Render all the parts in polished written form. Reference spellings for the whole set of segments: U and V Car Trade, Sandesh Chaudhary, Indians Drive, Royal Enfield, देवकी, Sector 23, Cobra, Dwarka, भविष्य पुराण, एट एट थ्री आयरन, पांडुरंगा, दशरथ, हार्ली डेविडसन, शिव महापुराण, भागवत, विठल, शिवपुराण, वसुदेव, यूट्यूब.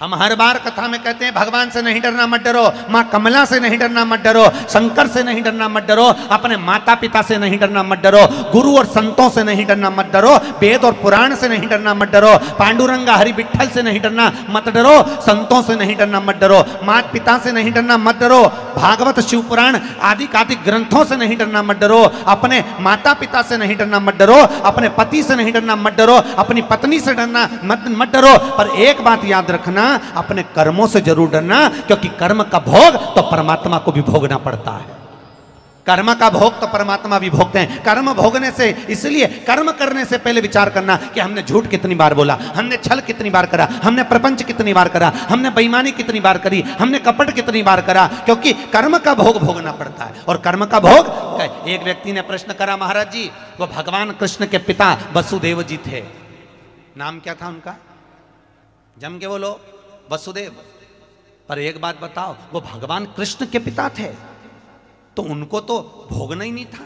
हम हर बार कथा में कहते हैं भगवान से नहीं डरना मत डरो, माँ कमला से नहीं डरना मत डरो, शंकर से नहीं डरना मत डरो, अपने माता पिता से नहीं डरना मत डरो, गुरु और संतों से नहीं डरना मत डरो, वेद और पुराण से नहीं डरना मत डरो, पांडुरंगा हरि विठल से नहीं डरना मत डरो, संतों से नहीं डरना मत डरो, माता पिता से नहीं डरना मत डरो, भागवत शिव पुराण आदि आदि ग्रंथों से नहीं डरना मत डरो, अपने माता पिता से नहीं डरना मत डरो, अपने पति से नहीं डरना मत डरो, अपनी पत्नी से डरना मत डरो। पर एक बात याद रखना, अपने कर्मों से जरूर डरना, क्योंकि कर्म का भोग तो परमात्मा को भी भोगना पड़ता है। कर्म का भोग तो परमात्मा भी भोगते हैं। कर्म भोगने से, इसलिए कर्म करने से पहले विचार करना कि हमने झूठ कितनी बार बोला, हमने छल कितनी बार करा, हमने प्रपंच कितनी बार करा, हमने बेईमानी कितनी बार करी, हमने कपट कितनी बार करा, क्योंकि कर्म का भोग भोगना पड़ता है। और कर्म का भोग, एक व्यक्ति ने प्रश्न करा, महाराज जी वो भगवान कृष्ण के पिता वसुदेव जी थे, नाम क्या था उनका, जम के बोलो वसुदेव, पर एक बात बताओ, वो भगवान कृष्ण के पिता थे तो उनको तो भोगना ही नहीं था,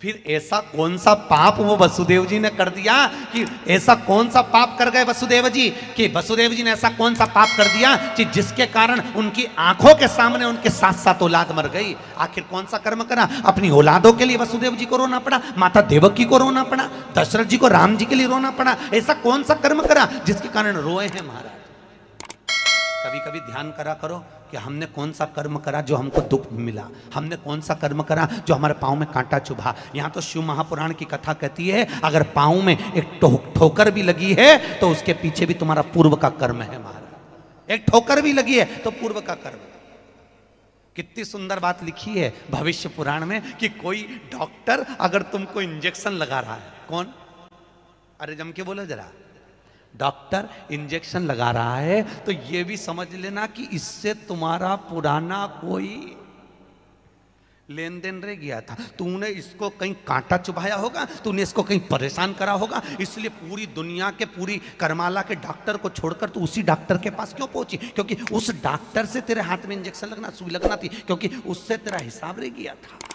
फिर ऐसा कौन सा पाप वो वसुदेव जी ने कर दिया कि ऐसा कौन सा पाप कर गए वसुदेव जी, कि वसुदेव जी ने ऐसा कौन सा पाप कर दिया कि जिसके कारण उनकी आंखों के सामने उनके साथ साथ औलाद मर गई। आखिर कौन सा कर्म करा, अपनी औलादों के लिए वसुदेव जी को रोना पड़ा, माता देवकी को रोना पड़ा, दशरथ जी को राम जी के लिए रोना पड़ा, ऐसा कौन सा कर्म करा जिसके कारण रोए हैं महाराज। कभी कभी ध्यान करा करो कि हमने कौन सा कर्म करा जो हमको दुख मिला, हमने कौन सा कर्म करा जो हमारे पाँव में कांटा चुभा। यहाँ तो शिव महापुराण की कथा कहती है अगर पाँव में एक ठोकर भी लगी है तो उसके पीछे भी तुम्हारा पूर्व का कर्म है महाराज, एक ठोकर भी लगी है तो पूर्व का कर्म। कितनी सुंदर बात लिखी है भविष्य पुराण में कि कोई डॉक्टर अगर तुमको इंजेक्शन लगा रहा है, कौन, अरे जम के बोलो जरा, डॉक्टर इंजेक्शन लगा रहा है तो यह भी समझ लेना कि इससे तुम्हारा पुराना कोई लेन देन रह गया था, तूने इसको कहीं कांटा चुभाया होगा, तूने इसको कहीं परेशान करा होगा, इसलिए पूरी दुनिया के, पूरी कर्माला के डॉक्टर को छोड़कर तू उसी डॉक्टर के पास क्यों पहुंची, क्योंकि उस डॉक्टर से तेरे हाथ में इंजेक्शन लगना, सुई लगना थी, क्योंकि उससे तेरा हिसाब रह गया था।